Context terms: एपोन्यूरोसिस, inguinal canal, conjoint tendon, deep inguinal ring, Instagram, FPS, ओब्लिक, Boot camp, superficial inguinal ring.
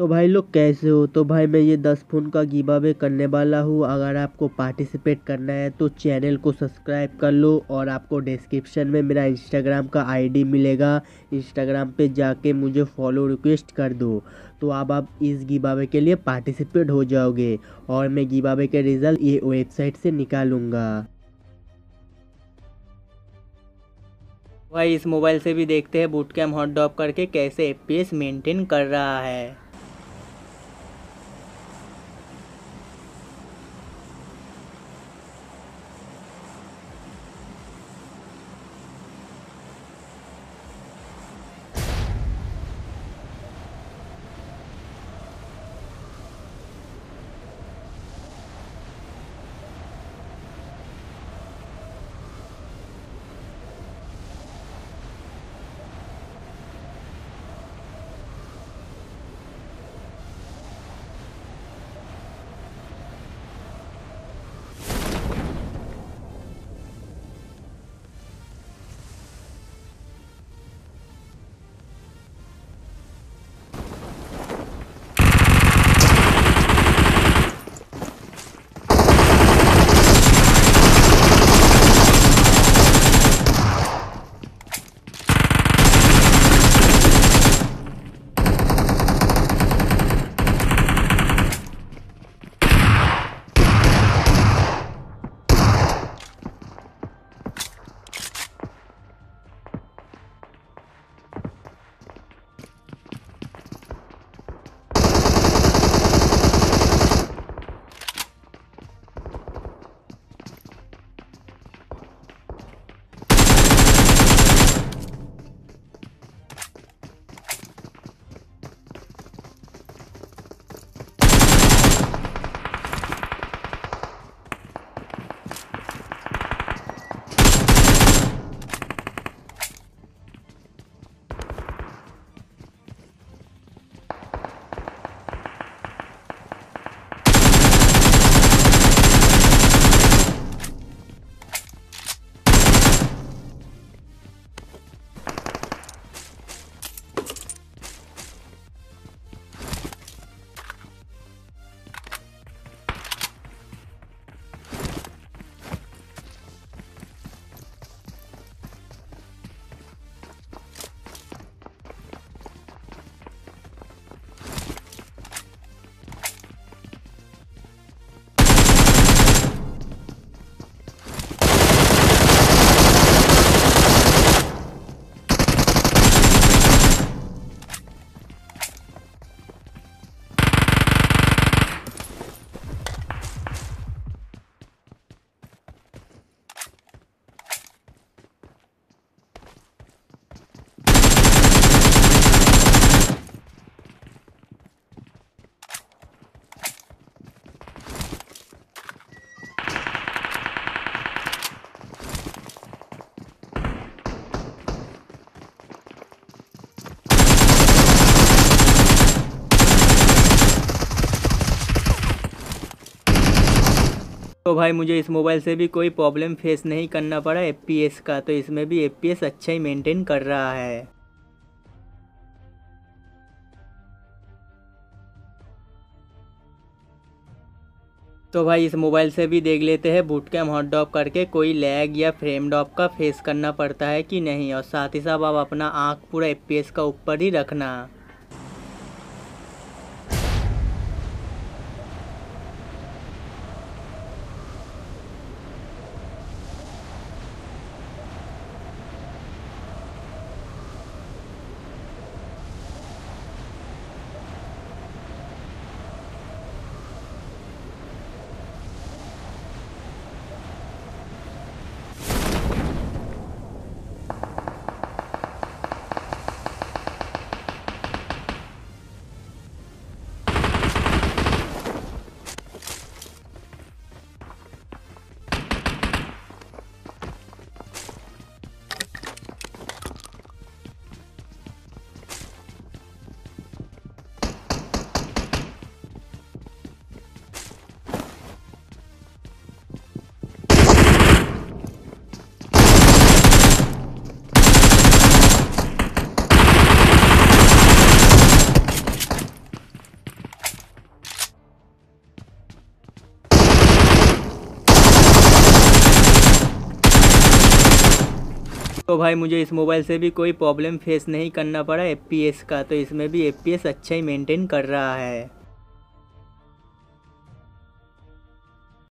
तो भाई लोग कैसे हो। तो भाई मैं ये 10 फ़ोन का गिव अवे करने वाला हूँ। अगर आपको पार्टिसिपेट करना है तो चैनल को सब्सक्राइब कर लो और आपको डिस्क्रिप्शन में मेरा इंस्टाग्राम का आईडी मिलेगा, इंस्टाग्राम पे जाके मुझे फॉलो रिक्वेस्ट कर दो। तो अब आप इस गिव अवे के लिए पार्टिसिपेट हो जाओगे और मैं गिव अवे के रिज़ल्ट ये वेबसाइट से निकालूँगा। भाई इस मोबाइल से भी देखते हैं बूटकैम्प हॉट डॉप करके कैसे FPS मेंटेन कर रहा है। तो भाई मुझे इस मोबाइल से भी कोई प्रॉब्लम फेस नहीं करना पड़ा FPS का। तो इसमें भी FPS अच्छा ही मेंटेन कर रहा है। तो भाई इस मोबाइल से भी देख लेते हैं बूटकैम्प हॉट डॉप करके कोई लैग या फ्रेम ड्रॉप का फेस करना पड़ता है कि नहीं। और साथ ही साथ आप अपना आँख पूरा FPS का ऊपर ही रखना। तो भाई मुझे इस मोबाइल से भी कोई प्रॉब्लम फेस नहीं करना पड़ा FPS का। तो इसमें भी FPS अच्छा ही मेंटेन कर रहा है।